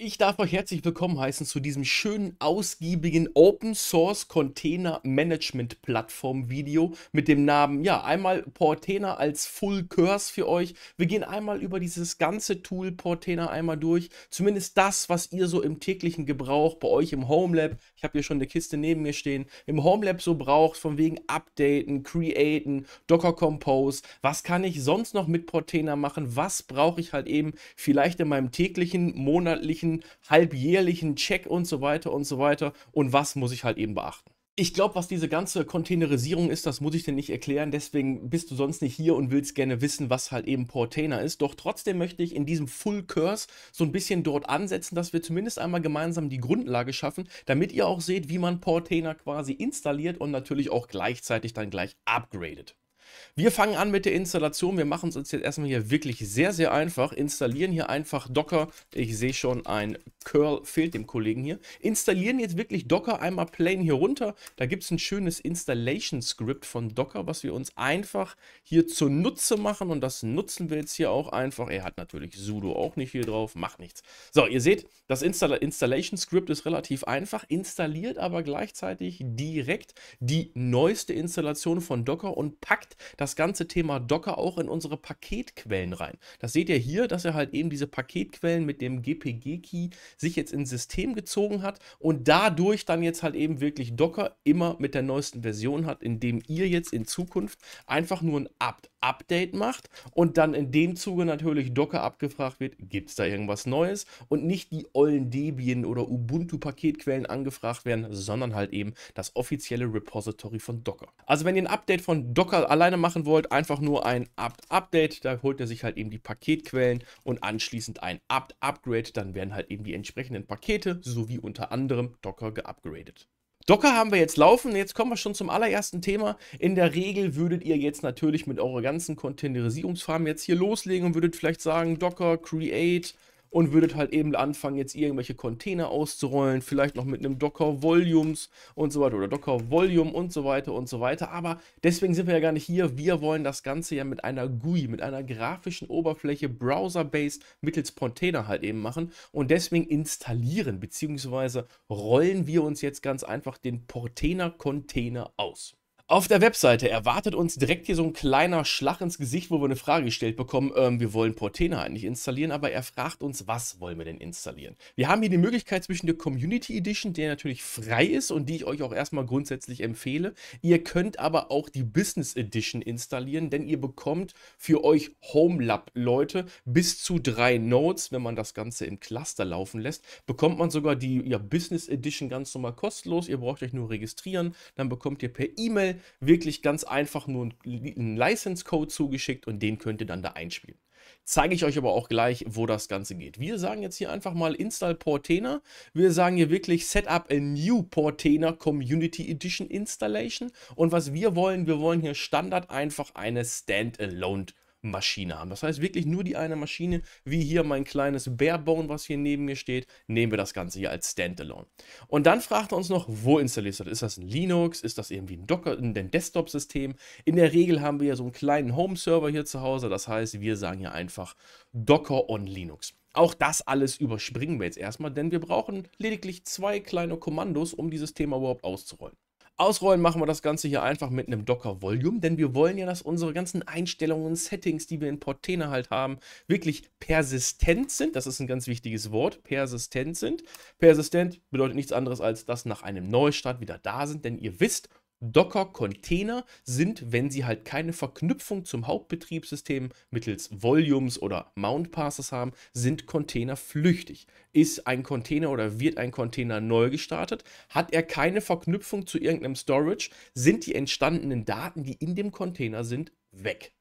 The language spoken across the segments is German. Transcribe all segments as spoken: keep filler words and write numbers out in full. Ich darf euch herzlich willkommen heißen zu diesem schönen, ausgiebigen Open Source Container Management Plattform Video mit dem Namen, ja, einmal Portainer als Full Curse für euch. Wir gehen einmal über dieses ganze Tool Portainer einmal durch. Zumindest das, was ihr so im täglichen Gebrauch bei euch im Homelab, ich habe hier schon eine Kiste neben mir stehen, im Homelab so braucht, von wegen Updaten, Createn, Docker Compose. Was kann ich sonst noch mit Portainer machen? Was brauche ich halt eben vielleicht in meinem täglichen, monatlichen, halbjährlichen Check und so weiter und so weiter, und was muss ich halt eben beachten. Ich glaube, was diese ganze Containerisierung ist, das muss ich dir nicht erklären, deswegen bist du sonst nicht hier und willst gerne wissen, was halt eben Portainer ist. Doch trotzdem möchte ich in diesem Full Curse so ein bisschen dort ansetzen, dass wir zumindest einmal gemeinsam die Grundlage schaffen, damit ihr auch seht, wie man Portainer quasi installiert und natürlich auch gleichzeitig dann gleich upgradet. Wir fangen an mit der Installation. Wir machen es uns jetzt erstmal hier wirklich sehr, sehr einfach. Installieren hier einfach Docker. Ich sehe schon, ein Curl fehlt dem Kollegen hier. Installieren jetzt wirklich Docker einmal plain hier runter. Da gibt es ein schönes Installation-Script von Docker, was wir uns einfach hier zunutze machen. Und das nutzen wir jetzt hier auch einfach. Er hat natürlich sudo auch nicht hier drauf. Macht nichts. So, ihr seht, das Insta- Installation-Script ist relativ einfach. Installiert aber gleichzeitig direkt die neueste Installation von Docker und packt das ganze Thema Docker auch in unsere Paketquellen rein. Das seht ihr hier, dass er halt eben diese Paketquellen mit dem G P G-Key sich jetzt ins System gezogen hat und dadurch dann jetzt halt eben wirklich Docker immer mit der neuesten Version hat, indem ihr jetzt in Zukunft einfach nur ein Apt-Update macht und dann in dem Zuge natürlich Docker abgefragt wird, gibt es da irgendwas Neues, und nicht die ollen Debian oder Ubuntu-Paketquellen angefragt werden, sondern halt eben das offizielle Repository von Docker. Also wenn ihr ein Update von Docker alleine machen wollt, einfach nur ein Apt-Update, da holt er sich halt eben die Paketquellen und anschließend ein Apt-Upgrade, dann werden halt eben die entsprechenden Pakete sowie unter anderem Docker geupgradet. Docker haben wir jetzt laufen. Jetzt kommen wir schon zum allerersten Thema. In der Regel würdet ihr jetzt natürlich mit eurer ganzen Containerisierungsfarm jetzt hier loslegen und würdet vielleicht sagen Docker, Create, und würdet halt eben anfangen, jetzt irgendwelche Container auszurollen, vielleicht noch mit einem Docker Volumes und so weiter oder Docker Volume und so weiter und so weiter. Aber deswegen sind wir ja gar nicht hier. Wir wollen das Ganze ja mit einer G U I, mit einer grafischen Oberfläche, Browser-based, mittels Portainer halt eben machen. Und deswegen installieren bzw. rollen wir uns jetzt ganz einfach den Portainer-Container aus. Auf der Webseite erwartet uns direkt hier so ein kleiner Schlag ins Gesicht, wo wir eine Frage gestellt bekommen, ähm, wir wollen Portainer eigentlich installieren, aber er fragt uns, was wollen wir denn installieren? Wir haben hier die Möglichkeit zwischen der Community Edition, der natürlich frei ist und die ich euch auch erstmal grundsätzlich empfehle. Ihr könnt aber auch die Business Edition installieren, denn ihr bekommt für euch Homelab-Leute bis zu drei Nodes, wenn man das Ganze im Cluster laufen lässt, bekommt man sogar die ja, Business Edition ganz normal kostenlos. Ihr braucht euch nur registrieren, dann bekommt ihr per E-Mail wirklich ganz einfach nur einen License-Code zugeschickt und den könnt ihr dann da einspielen. Zeige ich euch aber auch gleich, wo das Ganze geht. Wir sagen jetzt hier einfach mal Install Portainer. Wir sagen hier wirklich Setup a new Portainer Community Edition Installation. Und was wir wollen, wir wollen hier Standard einfach eine Standalone Maschine haben. Das heißt wirklich nur die eine Maschine, wie hier mein kleines Barebone, was hier neben mir steht, nehmen wir das Ganze hier als Standalone. Und dann fragt er uns noch, wo installierst du das? Ist das ein Linux? Ist das irgendwie ein Docker, ein Desktop-System? In der Regel haben wir ja so einen kleinen Home-Server hier zu Hause. Das heißt, wir sagen hier einfach Docker on Linux. Auch das alles überspringen wir jetzt erstmal, denn wir brauchen lediglich zwei kleine Kommandos, um dieses Thema überhaupt auszurollen. Ausrollen machen wir das Ganze hier einfach mit einem Docker Volume, denn wir wollen ja, dass unsere ganzen Einstellungen, Settings, die wir in Portainer halt haben, wirklich persistent sind. Das ist ein ganz wichtiges Wort, persistent sind. Persistent bedeutet nichts anderes, als dass nach einem Neustart wieder da sind, denn ihr wisst, Docker-Container sind, wenn sie halt keine Verknüpfung zum Hauptbetriebssystem mittels Volumes oder Mount-Passes haben, sind Container flüchtig. Ist ein Container oder wird ein Container neu gestartet, hat er keine Verknüpfung zu irgendeinem Storage, sind die entstandenen Daten, die in dem Container sind, weg.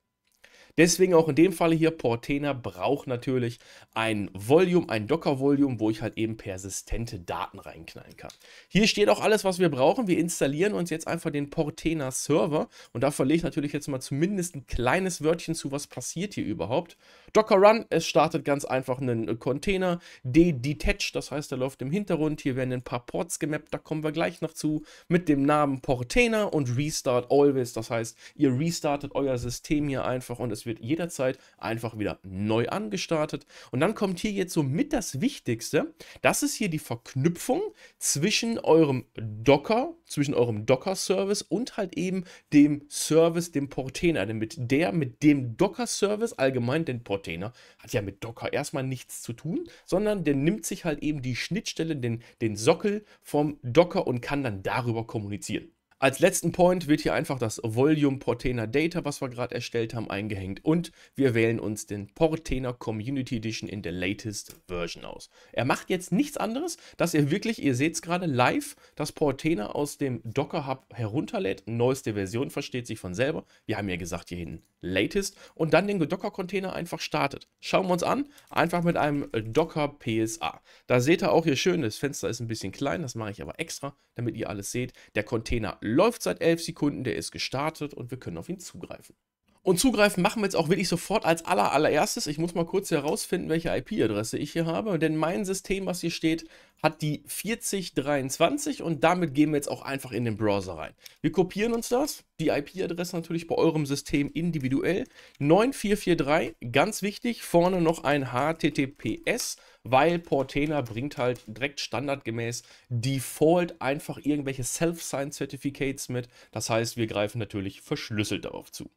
Deswegen auch in dem Fall hier, Portainer braucht natürlich ein Volume, ein Docker-Volume, wo ich halt eben persistente Daten reinknallen kann. Hier steht auch alles, was wir brauchen. Wir installieren uns jetzt einfach den Portainer-Server und da verlege ich natürlich jetzt mal zumindest ein kleines Wörtchen zu, was passiert hier überhaupt. Docker Run, es startet ganz einfach einen Container, D-Detach, das heißt, der läuft im Hintergrund. Hier werden ein paar Ports gemappt, da kommen wir gleich noch zu, mit dem Namen Portainer, und Restart Always, das heißt, ihr restartet euer System hier einfach und es wird jederzeit einfach wieder neu angestartet. Und dann kommt hier jetzt so mit das Wichtigste. Das ist hier die Verknüpfung zwischen eurem Docker, zwischen eurem Docker-Service und halt eben dem Service, dem Portainer. Denn mit der, mit dem Docker-Service allgemein, den Portainer, hat ja mit Docker erstmal nichts zu tun, sondern der nimmt sich halt eben die Schnittstelle, den, den Sockel vom Docker und kann dann darüber kommunizieren. Als letzten Point wird hier einfach das Volume Portainer Data, was wir gerade erstellt haben, eingehängt und wir wählen uns den Portainer Community Edition in der latest Version aus. Er macht jetzt nichts anderes, dass ihr wirklich, ihr seht es gerade live, das Portainer aus dem Docker Hub herunterlädt. Neueste Version versteht sich von selber. Wir haben ja gesagt hier hinten latest und dann den Docker Container einfach startet. Schauen wir uns an, einfach mit einem Docker P S A. Da seht ihr auch hier schön, das Fenster ist ein bisschen klein, das mache ich aber extra, damit ihr alles seht. Der Container läuft seit elf Sekunden, der ist gestartet und wir können auf ihn zugreifen. Und zugreifen machen wir jetzt auch wirklich sofort als aller, allererstes. Ich muss mal kurz herausfinden, welche I P-Adresse ich hier habe, denn mein System, was hier steht, hat die vierzig dreiundzwanzig und damit gehen wir jetzt auch einfach in den Browser rein. Wir kopieren uns das, die I P-Adresse natürlich bei eurem System individuell. neun vier vier drei, ganz wichtig, vorne noch ein H T T P S, weil Portainer bringt halt direkt standardgemäß Default einfach irgendwelche Self-Sign-Certificates mit. Das heißt, wir greifen natürlich verschlüsselt darauf zu.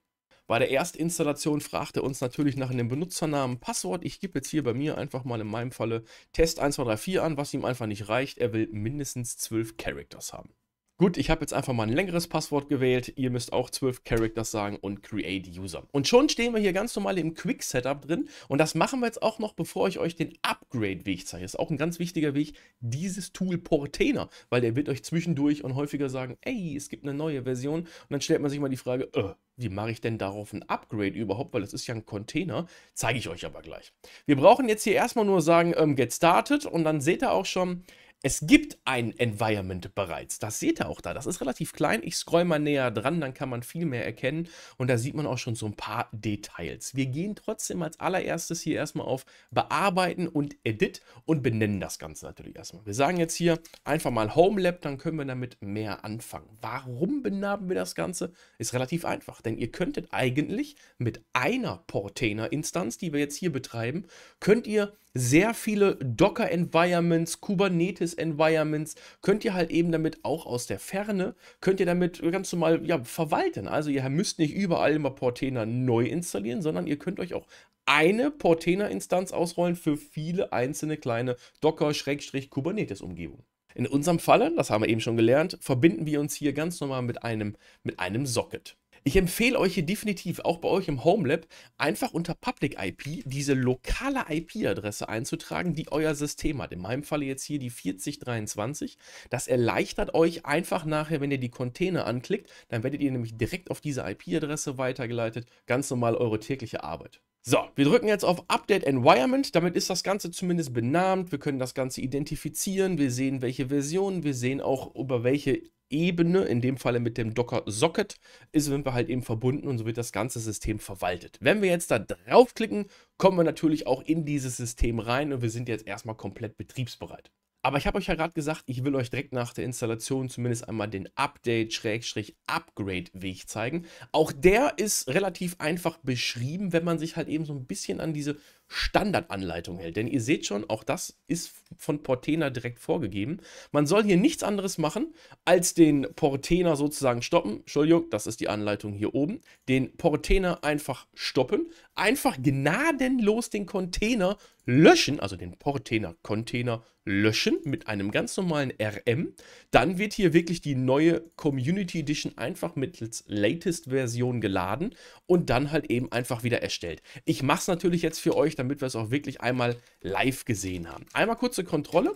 Bei der Erstinstallation fragt er uns natürlich nach einem Benutzernamen, Passwort. Ich gebe jetzt hier bei mir einfach mal in meinem Falle Test eins zwei drei vier an, was ihm einfach nicht reicht. Er will mindestens zwölf Characters haben. Gut, ich habe jetzt einfach mal ein längeres Passwort gewählt. Ihr müsst auch zwölf Characters sagen und Create User. Und schon stehen wir hier ganz normal im Quick Setup drin. Und das machen wir jetzt auch noch, bevor ich euch den Upgrade-Weg zeige. Das ist auch ein ganz wichtiger Weg, dieses Tool Portainer, weil der wird euch zwischendurch und häufiger sagen, ey, es gibt eine neue Version. Und dann stellt man sich mal die Frage, äh, wie mache ich denn darauf ein Upgrade überhaupt, weil das ist ja ein Container, zeige ich euch aber gleich. Wir brauchen jetzt hier erstmal nur sagen, ähm, get started und dann seht ihr auch schon, es gibt ein Environment bereits. Das seht ihr auch da, das ist relativ klein. Ich scroll mal näher dran, dann kann man viel mehr erkennen und da sieht man auch schon so ein paar Details. Wir gehen trotzdem als allererstes hier erstmal auf Bearbeiten und Edit und benennen das Ganze natürlich erstmal. Wir sagen jetzt hier einfach mal Homelab, dann können wir damit mehr anfangen. Warum benennen wir das Ganze? Ist relativ einfach, denn ihr könntet eigentlich mit einer Portainer-Instanz, die wir jetzt hier betreiben, könnt ihr sehr viele Docker-Environments, Kubernetes-Environments, könnt ihr halt eben damit auch aus der Ferne, könnt ihr damit ganz normal ja, verwalten. Also ihr müsst nicht überall immer Portainer neu installieren, sondern ihr könnt euch auch eine Portainer-Instanz ausrollen für viele einzelne kleine Docker-Kubernetes-Umgebungen. In unserem Falle, das haben wir eben schon gelernt, verbinden wir uns hier ganz normal mit einem, mit einem Socket. Ich empfehle euch hier definitiv, auch bei euch im Homelab, einfach unter Public I P diese lokale I P-Adresse einzutragen, die euer System hat. In meinem Fall jetzt hier die vierzig dreiundzwanzig. Das erleichtert euch einfach nachher, wenn ihr die Container anklickt, dann werdet ihr nämlich direkt auf diese I P-Adresse weitergeleitet. Ganz normal eure tägliche Arbeit. So, wir drücken jetzt auf Update Environment, damit ist das Ganze zumindest benannt, wir können das Ganze identifizieren, wir sehen welche Version, wir sehen auch über welche Ebene, in dem Falle mit dem Docker Socket, ist, sind wir halt eben verbunden und so wird das ganze System verwaltet. Wenn wir jetzt da draufklicken, kommen wir natürlich auch in dieses System rein und wir sind jetzt erstmal komplett betriebsbereit. Aber ich habe euch ja gerade gesagt, ich will euch direkt nach der Installation zumindest einmal den Update-Upgrade-Weg zeigen. Auch der ist relativ einfach beschrieben, wenn man sich halt eben so ein bisschen an diese Standardanleitung hält. Denn ihr seht schon, auch das ist von Portainer direkt vorgegeben. Man soll hier nichts anderes machen, als den Portainer sozusagen stoppen. Entschuldigung, das ist die Anleitung hier oben. Den Portainer einfach stoppen. Einfach gnadenlos den Container löschen, also den Portainer-Container löschen mit einem ganz normalen R M. Dann wird hier wirklich die neue Community Edition einfach mittels Latest-Version geladen und dann halt eben einfach wieder erstellt. Ich mache es natürlich jetzt für euch, damit wir es auch wirklich einmal live gesehen haben. Einmal kurze Kontrolle.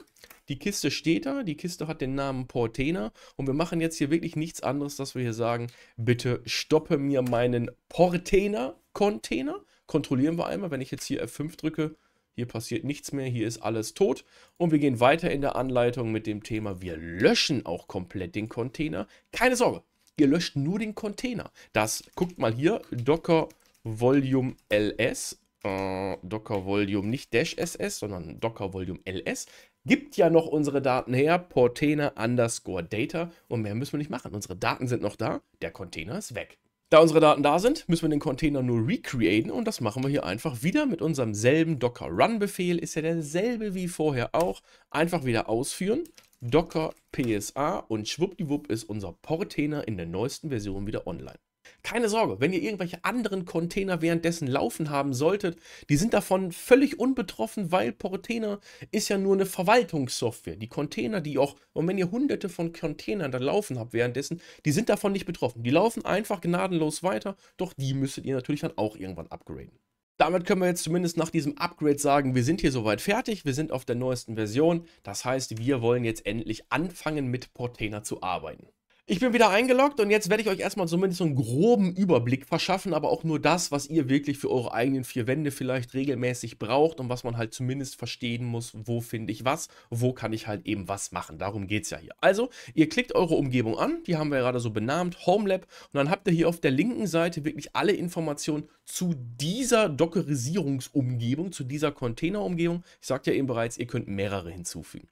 Die Kiste steht da, die Kiste hat den Namen Portainer und wir machen jetzt hier wirklich nichts anderes, dass wir hier sagen, bitte stoppe mir meinen Portainer-Container. Kontrollieren wir einmal, wenn ich jetzt hier F fünf drücke. Hier passiert nichts mehr, hier ist alles tot und wir gehen weiter in der Anleitung mit dem Thema, wir löschen auch komplett den Container. Keine Sorge, ihr löscht nur den Container. Das, guckt mal hier, Docker Volume L S, äh, Docker Volume nicht Dash S S, sondern Docker Volume L S, gibt ja noch unsere Daten her, Portainer underscore Data und mehr müssen wir nicht machen. Unsere Daten sind noch da, der Container ist weg. Da unsere Daten da sind, müssen wir den Container nur recreaten und das machen wir hier einfach wieder mit unserem selben Docker Run Befehl. Ist ja derselbe wie vorher auch. Einfach wieder ausführen. Docker P S A und schwuppdiwupp ist unser Portainer in der neuesten Version wieder online. Keine Sorge, wenn ihr irgendwelche anderen Container währenddessen laufen haben solltet, die sind davon völlig unbetroffen, weil Portainer ist ja nur eine Verwaltungssoftware. Die Container, die auch, und wenn ihr hunderte von Containern da laufen habt währenddessen, die sind davon nicht betroffen. Die laufen einfach gnadenlos weiter, doch die müsstet ihr natürlich dann auch irgendwann upgraden. Damit können wir jetzt zumindest nach diesem Upgrade sagen, wir sind hier soweit fertig, wir sind auf der neuesten Version. Das heißt, wir wollen jetzt endlich anfangen, mit Portainer zu arbeiten. Ich bin wieder eingeloggt und jetzt werde ich euch erstmal zumindest so einen groben Überblick verschaffen, aber auch nur das, was ihr wirklich für eure eigenen vier Wände vielleicht regelmäßig braucht und was man halt zumindest verstehen muss, wo finde ich was, wo kann ich halt eben was machen. Darum geht es ja hier. Also, ihr klickt eure Umgebung an, die haben wir gerade so benannt, Homelab, und dann habt ihr hier auf der linken Seite wirklich alle Informationen zu dieser Dockerisierungsumgebung, zu dieser Containerumgebung. Ich sagte ja eben bereits, ihr könnt mehrere hinzufügen.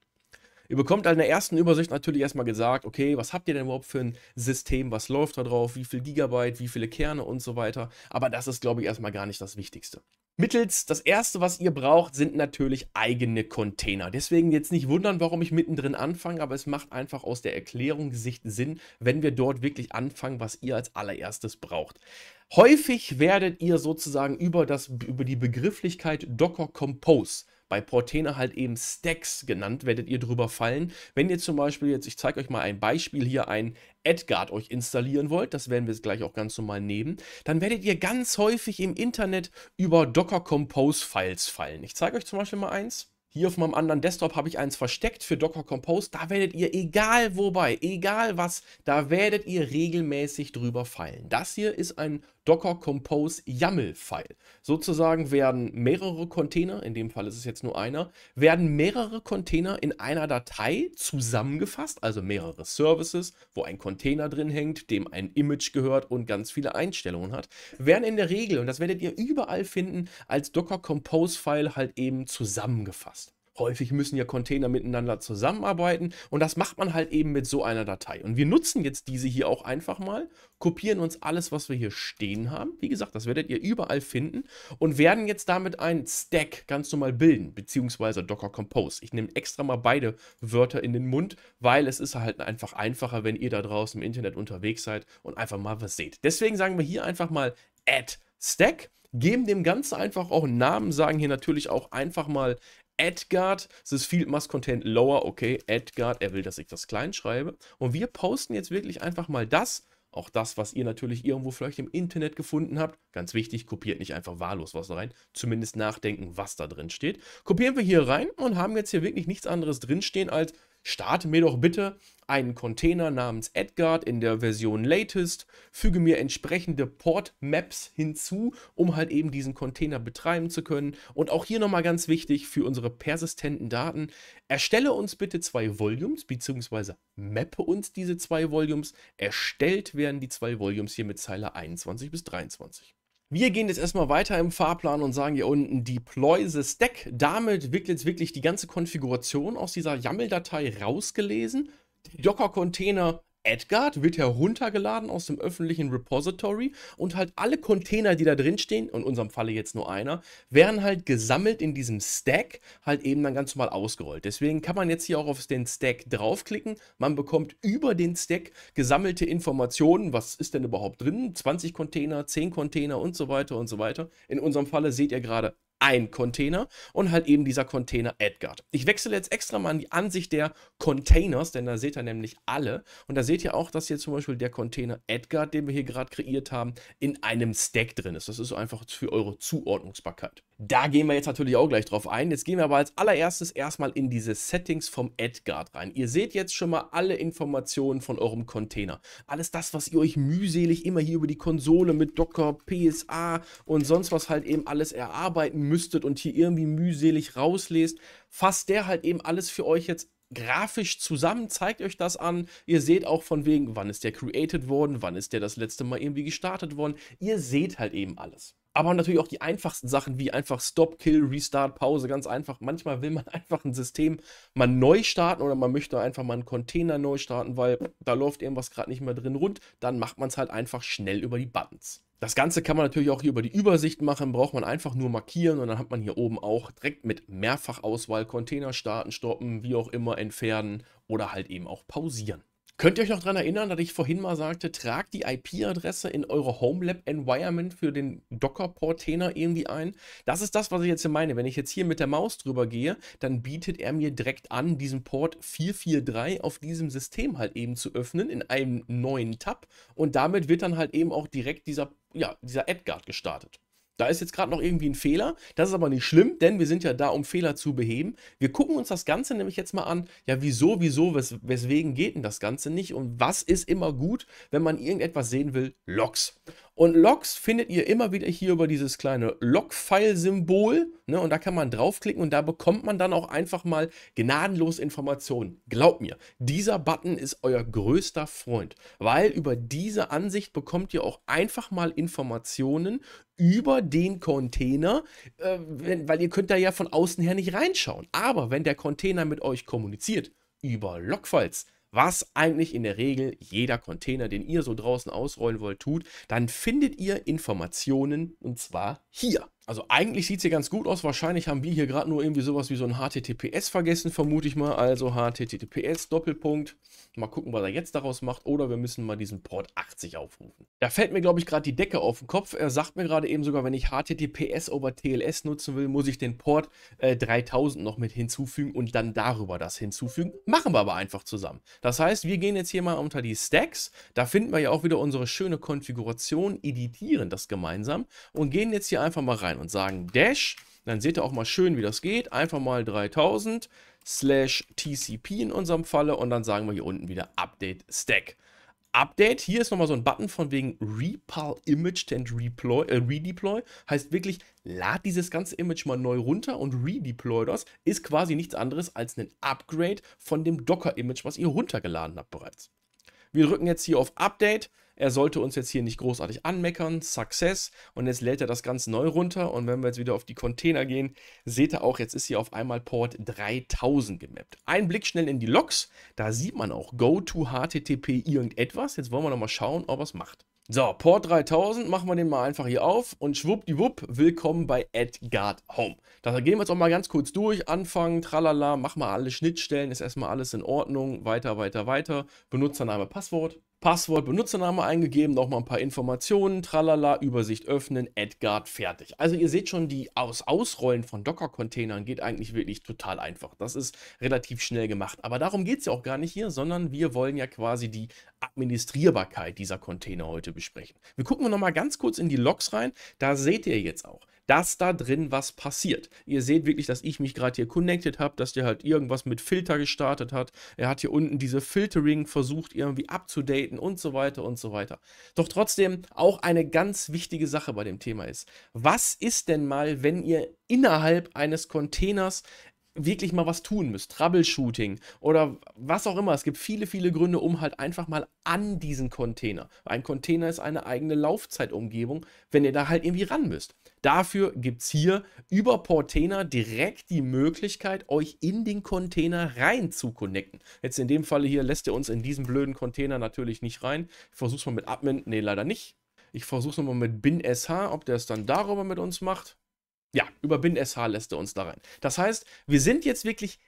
Ihr bekommt in der ersten Übersicht natürlich erstmal gesagt, okay, was habt ihr denn überhaupt für ein System, was läuft da drauf, wie viel Gigabyte, wie viele Kerne und so weiter. Aber das ist, glaube ich, erstmal gar nicht das Wichtigste. Mittels, das erste, was ihr braucht, sind natürlich eigene Container. Deswegen jetzt nicht wundern, warum ich mittendrin anfange, aber es macht einfach aus der Erklärungssicht Sinn, wenn wir dort wirklich anfangen, was ihr als allererstes braucht. Häufig werdet ihr sozusagen über, das, über die Begrifflichkeit Docker Compose bei Portainer halt eben Stacks genannt, werdet ihr drüber fallen. Wenn ihr zum Beispiel jetzt, ich zeige euch mal ein Beispiel hier, ein AdGuard euch installieren wollt, das werden wir jetzt gleich auch ganz normal nehmen, dann werdet ihr ganz häufig im Internet über Docker Compose Files fallen. Ich zeige euch zum Beispiel mal eins. Hier auf meinem anderen Desktop habe ich eins versteckt für Docker Compose. Da werdet ihr, egal wobei, egal was, da werdet ihr regelmäßig drüber fallen. Das hier ist ein Docker Compose YAML-File. Sozusagen werden mehrere Container, in dem Fall ist es jetzt nur einer, werden mehrere Container in einer Datei zusammengefasst, also mehrere Services, wo ein Container drin hängt, dem ein Image gehört und ganz viele Einstellungen hat, werden in der Regel, und das werdet ihr überall finden, als Docker Compose-File halt eben zusammengefasst. Häufig müssen ja Container miteinander zusammenarbeiten und das macht man halt eben mit so einer Datei. Und wir nutzen jetzt diese hier auch einfach mal, kopieren uns alles, was wir hier stehen haben. Wie gesagt, das werdet ihr überall finden und werden jetzt damit einen Stack ganz normal bilden, beziehungsweise Docker Compose. Ich nehme extra mal beide Wörter in den Mund, weil es ist halt einfach einfacher, wenn ihr da draußen im Internet unterwegs seid und einfach mal was seht. Deswegen sagen wir hier einfach mal Add Stack, geben dem Ganzen einfach auch einen Namen, sagen hier natürlich auch einfach mal AdGuard, this field must contain lower, okay, AdGuard, er will, dass ich das klein schreibe. Und wir posten jetzt wirklich einfach mal das, auch das, was ihr natürlich irgendwo vielleicht im Internet gefunden habt. Ganz wichtig, kopiert nicht einfach wahllos was da rein, zumindest nachdenken, was da drin steht. Kopieren wir hier rein und haben jetzt hier wirklich nichts anderes drinstehen als, starte mir doch bitte einen Container namens AdGuard in der Version Latest, füge mir entsprechende Port-Maps hinzu, um halt eben diesen Container betreiben zu können. Und auch hier nochmal ganz wichtig für unsere persistenten Daten, erstelle uns bitte zwei Volumes, beziehungsweise mappe uns diese zwei Volumes. Erstellt werden die zwei Volumes hier mit Zeile einundzwanzig bis dreiundzwanzig. Wir gehen jetzt erstmal weiter im Fahrplan und sagen hier unten Deploy the Stack. Damit wird jetzt wirklich die ganze Konfiguration aus dieser YAML-Datei rausgelesen. Docker-Container AdGuard wird heruntergeladen aus dem öffentlichen Repository und halt alle Container, die da drin stehen, in unserem Falle jetzt nur einer, werden halt gesammelt in diesem Stack, halt eben dann ganz normal ausgerollt. Deswegen kann man jetzt hier auch auf den Stack draufklicken. Man bekommt über den Stack gesammelte Informationen. Was ist denn überhaupt drin? zwanzig Container, zehn Container und so weiter und so weiter. In unserem Falle seht ihr gerade ein Container und halt eben dieser Container AdGuard. Ich wechsle jetzt extra mal an die Ansicht der Containers, denn da seht ihr nämlich alle. Und da seht ihr auch, dass hier zum Beispiel der Container AdGuard, den wir hier gerade kreiert haben, in einem Stack drin ist. Das ist einfach für eure Zuordnungsbarkeit. Da gehen wir jetzt natürlich auch gleich drauf ein. Jetzt gehen wir aber als allererstes erstmal in diese Settings vom AdGuard rein. Ihr seht jetzt schon mal alle Informationen von eurem Container. Alles das, was ihr euch mühselig immer hier über die Konsole mit Docker, P S A und sonst was halt eben alles erarbeiten müsst. müsstet und hier irgendwie mühselig rauslest, fasst der halt eben alles für euch jetzt grafisch zusammen, zeigt euch das an. Ihr seht auch von wegen, wann ist der created worden, wann ist der das letzte Mal irgendwie gestartet worden. Ihr seht halt eben alles. Aber natürlich auch die einfachsten Sachen wie einfach Stop, Kill, Restart, Pause, ganz einfach. Manchmal will man einfach ein System mal neu starten oder man möchte einfach mal einen Container neu starten, weil da läuft irgendwas gerade nicht mehr drin rund. Dann macht man es halt einfach schnell über die Buttons. Das Ganze kann man natürlich auch hier über die Übersicht machen, braucht man einfach nur markieren und dann hat man hier oben auch direkt mit Mehrfachauswahl Container starten, stoppen, wie auch immer, entfernen oder halt eben auch pausieren. Könnt ihr euch noch daran erinnern, dass ich vorhin mal sagte, tragt die I P-Adresse in eure Homelab-Environment für den Docker-Portainer irgendwie ein? Das ist das, was ich jetzt hier meine. Wenn ich jetzt hier mit der Maus drüber gehe, dann bietet er mir direkt an, diesen Port vier vier drei auf diesem System halt eben zu öffnen in einem neuen Tab. Und damit wird dann halt eben auch direkt dieser, ja, dieser AdGuard gestartet. Da ist jetzt gerade noch irgendwie ein Fehler, das ist aber nicht schlimm, denn wir sind ja da, um Fehler zu beheben. Wir gucken uns das Ganze nämlich jetzt mal an, ja wieso, wieso, wes weswegen geht denn das Ganze nicht und was ist immer gut, wenn man irgendetwas sehen will? Logs. Und Logs findet ihr immer wieder hier über dieses kleine Log-File-Symbol, ne? Und da kann man draufklicken und da bekommt man dann auch einfach mal gnadenlos Informationen. Glaubt mir, dieser Button ist euer größter Freund, weil über diese Ansicht bekommt ihr auch einfach mal Informationen über den Container, äh, wenn, weil ihr könnt da ja von außen her nicht reinschauen. Aber wenn der Container mit euch kommuniziert, über Logfiles, was eigentlich in der Regel jeder Container, den ihr so draußen ausrollen wollt, tut, dann findet ihr Informationen und zwar hier. Also eigentlich sieht es hier ganz gut aus. Wahrscheinlich haben wir hier gerade nur irgendwie sowas wie so ein H T T P S vergessen, vermute ich mal. Also H T T P S Doppelpunkt. Mal gucken, was er jetzt daraus macht. Oder wir müssen mal diesen Port achtzig aufrufen. Da fällt mir, glaube ich, gerade die Decke auf den Kopf. Er sagt mir gerade eben sogar, wenn ich H T T P S over T L S nutzen will, muss ich den Port äh, dreitausend noch mit hinzufügen und dann darüber das hinzufügen. Machen wir aber einfach zusammen. Das heißt, wir gehen jetzt hier mal unter die Stacks. Da finden wir ja auch wieder unsere schöne Konfiguration, editieren das gemeinsam und gehen jetzt hier einfach mal rein und sagen Dash, dann seht ihr auch mal schön, wie das geht, einfach mal dreitausend slash T C P in unserem Falle und dann sagen wir hier unten wieder Update Stack. Update, hier ist nochmal so ein Button von wegen Repal Image and Reploy, äh, Redeploy, heißt wirklich, lad dieses ganze Image mal neu runter und redeploy das, ist quasi nichts anderes als ein Upgrade von dem Docker-Image, was ihr runtergeladen habt bereits. Wir drücken jetzt hier auf Update. Er sollte uns jetzt hier nicht großartig anmeckern. Success. Und jetzt lädt er das Ganze neu runter. Und wenn wir jetzt wieder auf die Container gehen, seht ihr auch, jetzt ist hier auf einmal Port dreitausend gemappt. Ein Blick schnell in die Logs. Da sieht man auch Go to H T T P irgendetwas. Jetzt wollen wir nochmal schauen, ob er es macht. So, Port dreitausend, machen wir den mal einfach hier auf und schwuppdiwupp, willkommen bei AdGuard Home. Da gehen wir jetzt auch mal ganz kurz durch, anfangen, tralala, machen mal alle Schnittstellen, ist erstmal alles in Ordnung, weiter, weiter, weiter, Benutzername, Passwort, Passwort, Benutzername eingegeben, nochmal ein paar Informationen, tralala, Übersicht öffnen, AdGuard, fertig. Also ihr seht schon, die Aus Ausrollen von Docker-Containern geht eigentlich wirklich total einfach. Das ist relativ schnell gemacht, aber darum geht es ja auch gar nicht hier, sondern wir wollen ja quasi die Administrierbarkeit dieser Container heute besprechen. Wir gucken nochmal ganz kurz in die Logs rein, da seht ihr jetzt auch, dass da drin was passiert. Ihr seht wirklich, dass ich mich gerade hier connected habe, dass der halt irgendwas mit Filter gestartet hat. Er hat hier unten diese Filtering versucht irgendwie abzudaten und so weiter und so weiter. Doch trotzdem auch eine ganz wichtige Sache bei dem Thema ist, was ist denn mal, wenn ihr innerhalb eines Containers wirklich mal was tun müsst, Troubleshooting oder was auch immer. Es gibt viele, viele Gründe, um halt einfach mal an diesen Container. Ein Container ist eine eigene Laufzeitumgebung, wenn ihr da halt irgendwie ran müsst. Dafür gibt es hier über Portainer direkt die Möglichkeit, euch in den Container rein zu connecten. Jetzt in dem Fall hier lässt ihr uns in diesen blöden Container natürlich nicht rein. Ich versuch's mal mit Admin, nee, leider nicht. Ich versuch's nochmal mit bin S H, ob der es dann darüber mit uns macht. Ja, über bin S H lässt er uns da rein. Das heißt, wir sind jetzt wirklich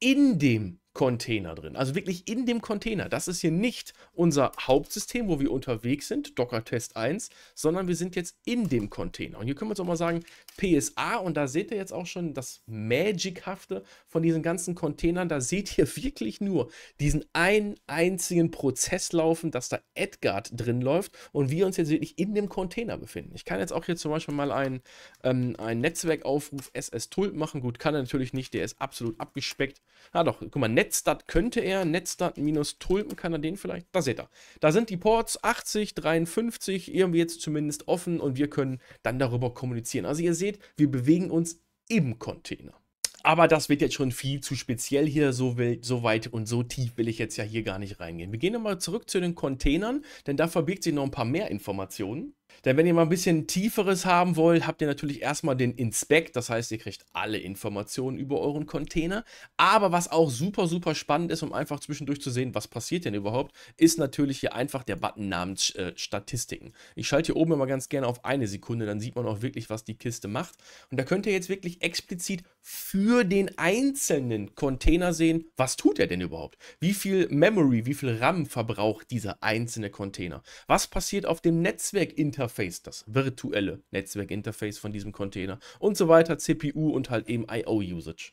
in dem Container drin, also wirklich in dem Container. Das ist hier nicht unser Hauptsystem, wo wir unterwegs sind, Docker Test eins, sondern wir sind jetzt in dem Container. Und hier können wir jetzt auch mal sagen P S A und da seht ihr jetzt auch schon das Magic-hafte von diesen ganzen Containern. Da seht ihr wirklich nur diesen einen einzigen Prozess laufen, dass da AdGuard drin läuft und wir uns jetzt wirklich in dem Container befinden. Ich kann jetzt auch hier zum Beispiel mal einen, ähm, einen Netzwerkaufruf S S Tulp machen. Gut, kann er natürlich nicht, der ist absolut abgespeckt. Ah doch, guck mal, Netstat könnte er, Netstat-Tulpen kann er den vielleicht, da seht ihr. Da sind die Ports achtzig, dreiundfünfzig, irgendwie jetzt zumindest offen und wir können dann darüber kommunizieren. Also ihr seht, wir bewegen uns im Container. Aber das wird jetzt schon viel zu speziell hier, so, will, so weit und so tief will ich jetzt ja hier gar nicht reingehen. Wir gehen nochmal zurück zu den Containern, denn da verbirgt sich noch ein paar mehr Informationen. Denn wenn ihr mal ein bisschen tieferes haben wollt, habt ihr natürlich erstmal den Inspect, das heißt, ihr kriegt alle Informationen über euren Container. Aber was auch super, super spannend ist, um einfach zwischendurch zu sehen, was passiert denn überhaupt, ist natürlich hier einfach der Button namens äh, Statistiken. Ich schalte hier oben immer ganz gerne auf eine Sekunde, dann sieht man auch wirklich, was die Kiste macht. Und da könnt ihr jetzt wirklich explizit für den einzelnen Container sehen, was tut er denn überhaupt? Wie viel Memory, wie viel RAM verbraucht dieser einzelne Container? Was passiert auf dem Netzwerkinterface? Das virtuelle Netzwerkinterface von diesem Container und so weiter, C P U und halt eben I O-Usage.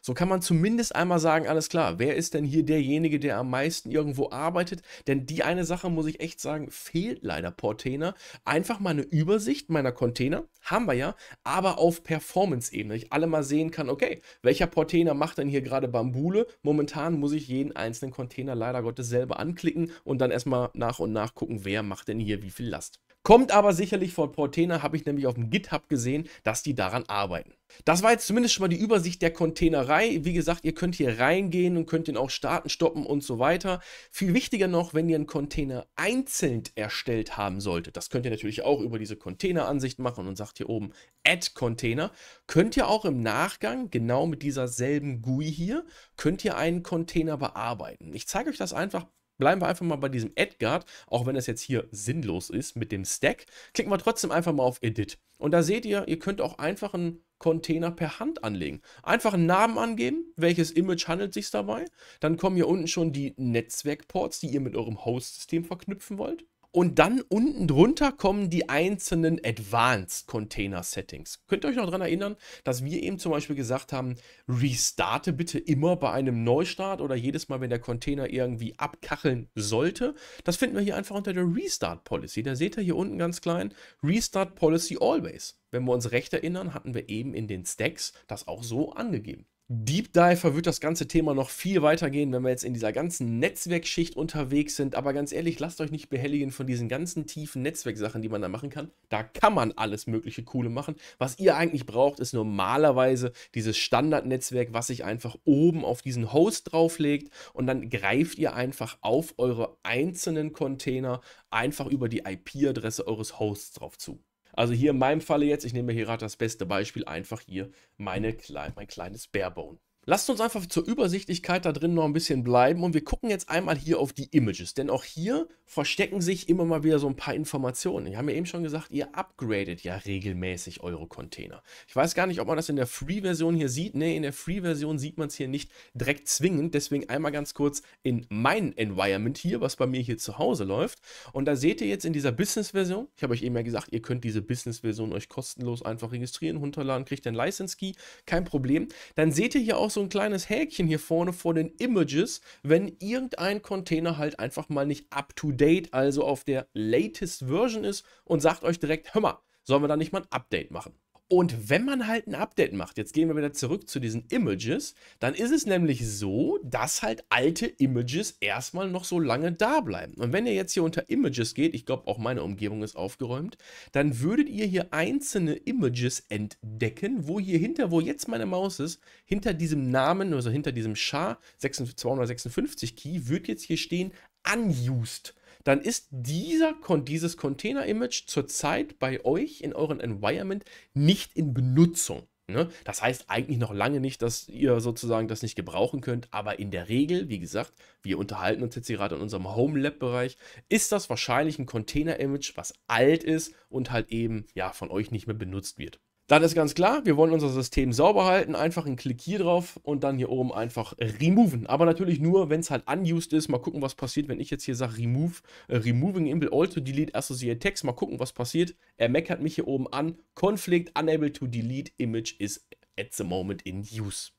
So kann man zumindest einmal sagen, alles klar, wer ist denn hier derjenige, der am meisten irgendwo arbeitet? Denn die eine Sache, muss ich echt sagen, fehlt leider Portainer. Einfach mal eine Übersicht meiner Container, haben wir ja, aber auf Performance-Ebene. Ich alle mal sehen kann, okay, welcher Portainer macht denn hier gerade Bambule? Momentan muss ich jeden einzelnen Container leider Gottes selber anklicken und dann erstmal nach und nach gucken, wer macht denn hier wie viel Last. Kommt aber sicherlich von Portainer, habe ich nämlich auf dem GitHub gesehen, dass die daran arbeiten. Das war jetzt zumindest schon mal die Übersicht der Containerei. Wie gesagt, ihr könnt hier reingehen und könnt ihn auch starten, stoppen und so weiter. Viel wichtiger noch, wenn ihr einen Container einzeln erstellt haben solltet, das könnt ihr natürlich auch über diese Containeransicht machen und sagt hier oben Add Container, könnt ihr auch im Nachgang, genau mit dieser selben G U I hier, könnt ihr einen Container bearbeiten. Ich zeige euch das einfach. Bleiben wir einfach mal bei diesem AdGuard, auch wenn das jetzt hier sinnlos ist mit dem Stack. Klicken wir trotzdem einfach mal auf Edit. Und da seht ihr, ihr könnt auch einfach einen Container per Hand anlegen. Einfach einen Namen angeben, welches Image handelt sich dabei. Dann kommen hier unten schon die Netzwerkports, die ihr mit eurem Host-System verknüpfen wollt. Und dann unten drunter kommen die einzelnen Advanced Container Settings. Könnt ihr euch noch daran erinnern, dass wir eben zum Beispiel gesagt haben, restarte bitte immer bei einem Neustart oder jedes Mal, wenn der Container irgendwie abkacheln sollte. Das finden wir hier einfach unter der Restart Policy. Da seht ihr hier unten ganz klein, Restart Policy Always. Wenn wir uns recht erinnern, hatten wir eben in den Stacks das auch so angegeben. Deep Dive wird das ganze Thema noch viel weitergehen, wenn wir jetzt in dieser ganzen Netzwerkschicht unterwegs sind. Aber ganz ehrlich, lasst euch nicht behelligen von diesen ganzen tiefen Netzwerksachen, die man da machen kann. Da kann man alles mögliche Coole machen. Was ihr eigentlich braucht, ist normalerweise dieses Standardnetzwerk, was sich einfach oben auf diesen Host drauflegt. Und dann greift ihr einfach auf eure einzelnen Container einfach über die I P-Adresse eures Hosts drauf zu. Also hier in meinem Falle jetzt, ich nehme hier gerade das beste Beispiel, einfach hier meine, mein kleines Barebone. Lasst uns einfach zur Übersichtlichkeit da drin noch ein bisschen bleiben und wir gucken jetzt einmal hier auf die Images, denn auch hier verstecken sich immer mal wieder so ein paar Informationen. Wir haben ja eben schon gesagt, ihr upgradet ja regelmäßig eure Container. Ich weiß gar nicht, ob man das in der Free-Version hier sieht. Ne, in der Free-Version sieht man es hier nicht direkt zwingend, deswegen einmal ganz kurz in mein Environment hier, was bei mir hier zu Hause läuft. Und da seht ihr jetzt in dieser Business-Version, ich habe euch eben ja gesagt, ihr könnt diese Business-Version euch kostenlos einfach registrieren, runterladen, kriegt den License-Key, kein Problem. Dann seht ihr hier auch so ein kleines Häkchen hier vorne vor den Images, wenn irgendein Container halt einfach mal nicht up-to-date, also auf der latest Version ist und sagt euch direkt, hör mal, sollen wir da nicht mal ein Update machen? Und wenn man halt ein Update macht, jetzt gehen wir wieder zurück zu diesen Images, dann ist es nämlich so, dass halt alte Images erstmal noch so lange da bleiben. Und wenn ihr jetzt hier unter Images geht, ich glaube auch meine Umgebung ist aufgeräumt, dann würdet ihr hier einzelne Images entdecken, wo hier hinter, wo jetzt meine Maus ist, hinter diesem Namen, also hinter diesem S H A zwei fünf sechs Key, wird jetzt hier stehen, unused. Dann ist dieser, dieses Container-Image zurzeit bei euch in eurem Environment nicht in Benutzung. Ne? Das heißt eigentlich noch lange nicht, dass ihr sozusagen das nicht gebrauchen könnt, aber in der Regel, wie gesagt, wir unterhalten uns jetzt hier gerade in unserem Home-Lab-Bereich, ist das wahrscheinlich ein Container-Image, was alt ist und halt eben ja, von euch nicht mehr benutzt wird. Dann ist ganz klar, wir wollen unser System sauber halten, einfach einen Klick hier drauf und dann hier oben einfach removen. Aber natürlich nur, wenn es halt unused ist. Mal gucken, was passiert, wenn ich jetzt hier sage remove, äh, removing imple all to delete associate text. Mal gucken, was passiert. Er meckert mich hier oben an. Conflict unable to delete image is at the moment in use.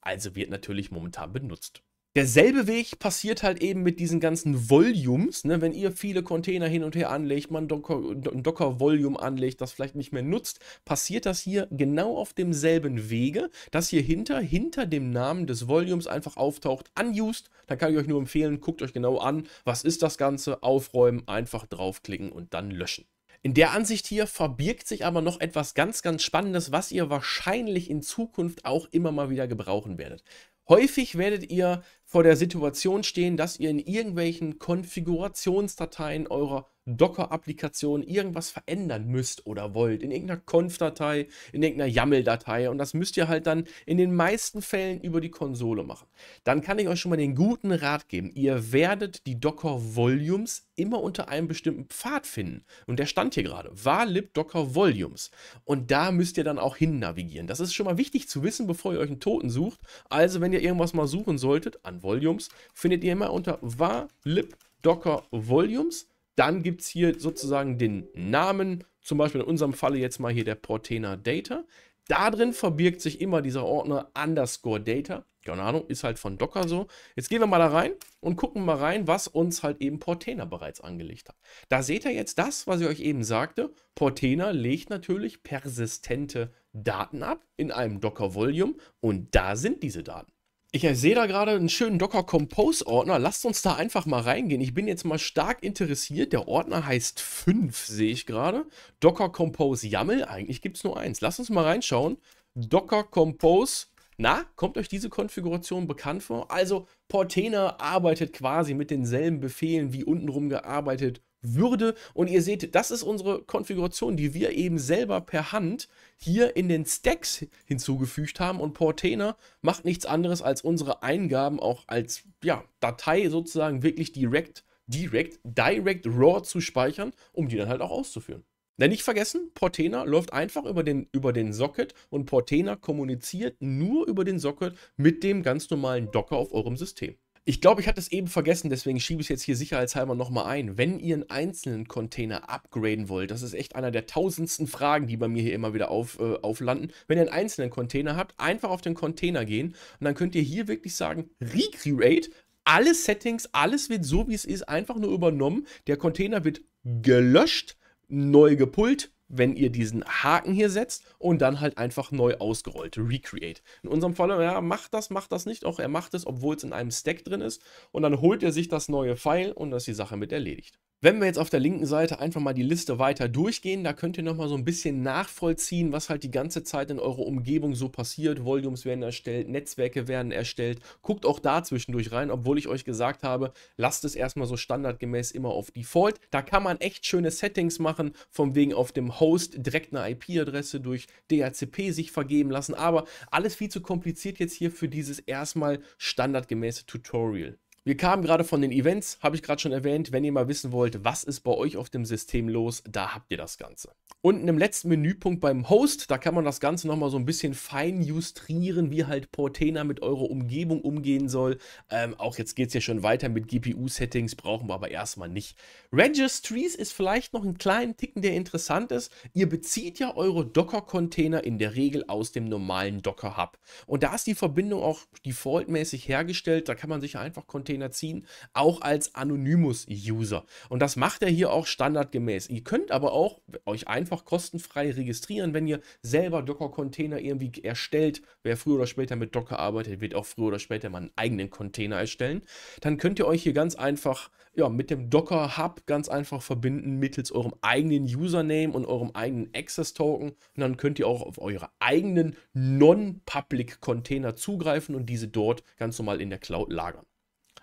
Also wird natürlich momentan benutzt. Derselbe Weg passiert halt eben mit diesen ganzen Volumes, ne? Wenn ihr viele Container hin und her anlegt, man Docker, ein Docker-Volume anlegt, das vielleicht nicht mehr nutzt, passiert das hier genau auf demselben Wege, dass hier hinter, hinter dem Namen des Volumes einfach auftaucht, unused. Da kann ich euch nur empfehlen, guckt euch genau an, was ist das Ganze, aufräumen, einfach draufklicken und dann löschen. In der Ansicht hier verbirgt sich aber noch etwas ganz, ganz Spannendes, was ihr wahrscheinlich in Zukunft auch immer mal wieder gebrauchen werdet. Häufig werdet ihr vor der Situation stehen, dass ihr in irgendwelchen Konfigurationsdateien eurer Docker-Applikation irgendwas verändern müsst oder wollt. In irgendeiner Conf-Datei, in irgendeiner YAML-Datei. Und das müsst ihr halt dann in den meisten Fällen über die Konsole machen. Dann kann ich euch schon mal den guten Rat geben. Ihr werdet die Docker-Volumes immer unter einem bestimmten Pfad finden. Und der stand hier gerade. Var lib Docker Volumes. Und da müsst ihr dann auch hin navigieren. Das ist schon mal wichtig zu wissen, bevor ihr euch einen Toten sucht. Also, wenn ihr irgendwas mal suchen solltet an Volumes, findet ihr immer unter var lib Docker Volumes. Dann gibt es hier sozusagen den Namen, zum Beispiel in unserem Falle jetzt mal hier der Portainer Data. Da drin verbirgt sich immer dieser Ordner underscore Data. Keine Ahnung, ist halt von Docker so. Jetzt gehen wir mal da rein und gucken mal rein, was uns halt eben Portainer bereits angelegt hat. Da seht ihr jetzt das, was ich euch eben sagte. Portainer legt natürlich persistente Daten ab in einem Docker-Volume und da sind diese Daten. Ich sehe da gerade einen schönen Docker Compose Ordner. Lasst uns da einfach mal reingehen. Ich bin jetzt mal stark interessiert. Der Ordner heißt fünf, sehe ich gerade. Docker Compose YAML. Eigentlich gibt es nur eins. Lasst uns mal reinschauen. Docker Compose. Na, kommt euch diese Konfiguration bekannt vor? Also Portainer arbeitet quasi mit denselben Befehlen, wie untenrum gearbeitet würde. Und ihr seht, das ist unsere Konfiguration, die wir eben selber per Hand hier in den Stacks hinzugefügt haben. Und Portainer macht nichts anderes, als unsere Eingaben auch als ja, Datei sozusagen wirklich direkt, direkt, direct raw zu speichern, um die dann halt auch auszuführen. Denn nicht vergessen, Portainer läuft einfach über den, über den Socket und Portainer kommuniziert nur über den Socket mit dem ganz normalen Docker auf eurem System. Ich glaube, ich hatte es eben vergessen, deswegen schiebe ich es jetzt hier sicherheitshalber nochmal ein. Wenn ihr einen einzelnen Container upgraden wollt, das ist echt einer der tausendsten Fragen, die bei mir hier immer wieder auf, äh, auflanden. Wenn ihr einen einzelnen Container habt, einfach auf den Container gehen und dann könnt ihr hier wirklich sagen, recreate, alle Settings, alles wird so, wie es ist, einfach nur übernommen. Der Container wird gelöscht, neu gepullt, wenn ihr diesen Haken hier setzt und dann halt einfach neu ausgerollt, recreate. In unserem Fall, ja, macht das, macht das nicht, auch er macht es, obwohl es in einem Stack drin ist und dann holt er sich das neue File und das ist die Sache mit erledigt. Wenn wir jetzt auf der linken Seite einfach mal die Liste weiter durchgehen, da könnt ihr nochmal so ein bisschen nachvollziehen, was halt die ganze Zeit in eurer Umgebung so passiert. Volumes werden erstellt, Netzwerke werden erstellt. Guckt auch da zwischendurch rein, obwohl ich euch gesagt habe, lasst es erstmal so standardgemäß immer auf Default. Da kann man echt schöne Settings machen, von wegen auf dem Host direkt eine I P-Adresse durch D H C P sich vergeben lassen. Aber alles viel zu kompliziert jetzt hier für dieses erstmal standardgemäße Tutorial. Wir kamen gerade von den Events, habe ich gerade schon erwähnt. Wenn ihr mal wissen wollt, was ist bei euch auf dem System los, da habt ihr das Ganze. Unten im letzten Menüpunkt beim Host, da kann man das Ganze nochmal so ein bisschen fein justrieren, wie halt Portainer mit eurer Umgebung umgehen soll. Ähm, auch jetzt geht es ja schon weiter mit G P U-Settings, brauchen wir aber erstmal nicht. Registries ist vielleicht noch ein kleinen Ticken, der interessant ist. Ihr bezieht ja eure Docker-Container in der Regel aus dem normalen Docker-Hub. Und da ist die Verbindung auch defaultmäßig hergestellt, da kann man sich einfach Container ziehen, auch als Anonymous-User. Und das macht er hier auch standardgemäß. Ihr könnt aber auch euch einfach kostenfrei registrieren, wenn ihr selber Docker-Container irgendwie erstellt. Wer früher oder später mit Docker arbeitet, wird auch früher oder später mal einen eigenen Container erstellen. Dann könnt ihr euch hier ganz einfach ja, mit dem Docker-Hub ganz einfach verbinden, mittels eurem eigenen Username und eurem eigenen Access-Token. Und dann könnt ihr auch auf eure eigenen Non-Public-Container zugreifen und diese dort ganz normal in der Cloud lagern.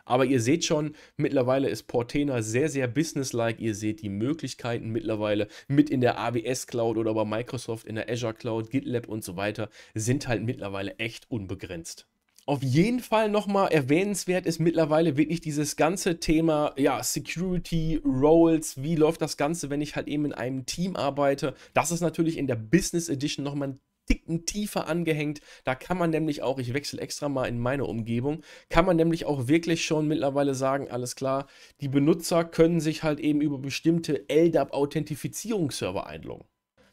Aber ihr seht schon, mittlerweile ist Portainer sehr, sehr businesslike. Ihr seht die Möglichkeiten mittlerweile mit in der A W S Cloud oder bei Microsoft in der Azure Cloud, GitLab und so weiter, sind halt mittlerweile echt unbegrenzt. Auf jeden Fall nochmal erwähnenswert ist mittlerweile wirklich dieses ganze Thema ja, Security, Roles, wie läuft das Ganze, wenn ich halt eben in einem Team arbeite. Das ist natürlich in der Business Edition nochmal ein Ticken tiefer angehängt. Da kann man nämlich auch, ich wechsle extra mal in meine Umgebung, kann man nämlich auch wirklich schon mittlerweile sagen, alles klar, die Benutzer können sich halt eben über bestimmte L D A P-Authentifizierungsserver einloggen.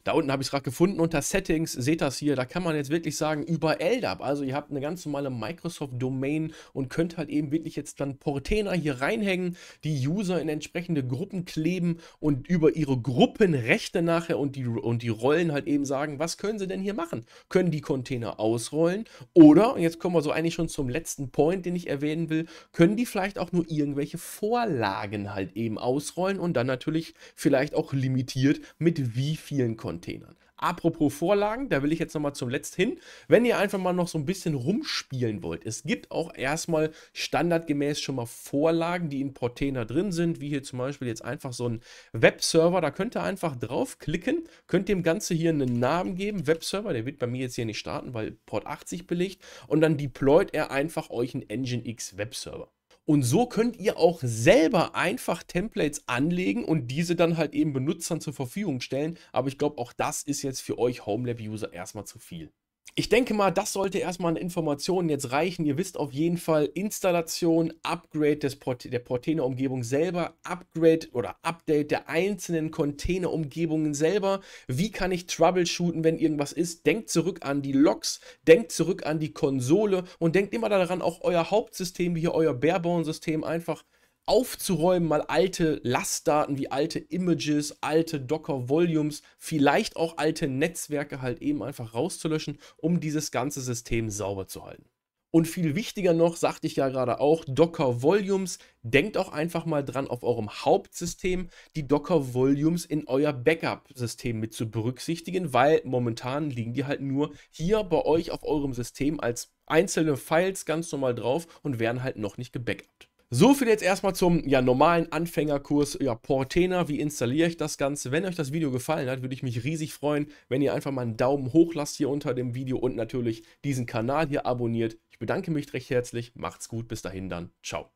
Da unten habe ich es gerade gefunden, unter Settings, seht das hier, da kann man jetzt wirklich sagen, über L D A P, also ihr habt eine ganz normale Microsoft-Domain und könnt halt eben wirklich jetzt dann Portainer hier reinhängen, die User in entsprechende Gruppen kleben und über ihre Gruppenrechte nachher und die, und die Rollen halt eben sagen, was können sie denn hier machen? Können die Container ausrollen oder, und jetzt kommen wir so eigentlich schon zum letzten Point, den ich erwähnen will, können die vielleicht auch nur irgendwelche Vorlagen halt eben ausrollen und dann natürlich vielleicht auch limitiert mit wie vielen Containern. Containern. Apropos Vorlagen, da will ich jetzt nochmal zum Letzten hin. Wenn ihr einfach mal noch so ein bisschen rumspielen wollt, es gibt auch erstmal standardgemäß schon mal Vorlagen, die in Portainer drin sind, wie hier zum Beispiel jetzt einfach so ein Webserver. Da könnt ihr einfach draufklicken, könnt dem Ganze hier einen Namen geben, Webserver, der wird bei mir jetzt hier nicht starten, weil Port achtzig belegt, und dann deployt er einfach euch einen Nginx Webserver. Und so könnt ihr auch selber einfach Templates anlegen und diese dann halt eben Benutzern zur Verfügung stellen. Aber ich glaube, auch das ist jetzt für euch Homelab-User erstmal zu viel. Ich denke mal, das sollte erstmal an Informationen jetzt reichen. Ihr wisst auf jeden Fall, Installation, Upgrade des Port der Portainer-Umgebung selber, Upgrade oder Update der einzelnen Container-Umgebungen selber. Wie kann ich troubleshooten, wenn irgendwas ist? Denkt zurück an die Logs, denkt zurück an die Konsole und denkt immer daran, auch euer Hauptsystem, wie hier euer Barebone-System, einfach aufzuräumen, mal alte Lastdaten wie alte Images, alte Docker-Volumes, vielleicht auch alte Netzwerke halt eben einfach rauszulöschen, um dieses ganze System sauber zu halten. Und viel wichtiger noch, sagte ich ja gerade auch, Docker-Volumes. Denkt auch einfach mal dran, auf eurem Hauptsystem die Docker-Volumes in euer Backup-System mit zu berücksichtigen, weil momentan liegen die halt nur hier bei euch auf eurem System als einzelne Files ganz normal drauf und werden halt noch nicht gebackupt. So viel jetzt erstmal zum ja, normalen Anfängerkurs ja, Portainer. Wie installiere ich das Ganze? Wenn euch das Video gefallen hat, würde ich mich riesig freuen, wenn ihr einfach mal einen Daumen hoch lasst hier unter dem Video und natürlich diesen Kanal hier abonniert. Ich bedanke mich recht herzlich. Macht's gut. Bis dahin dann. Ciao.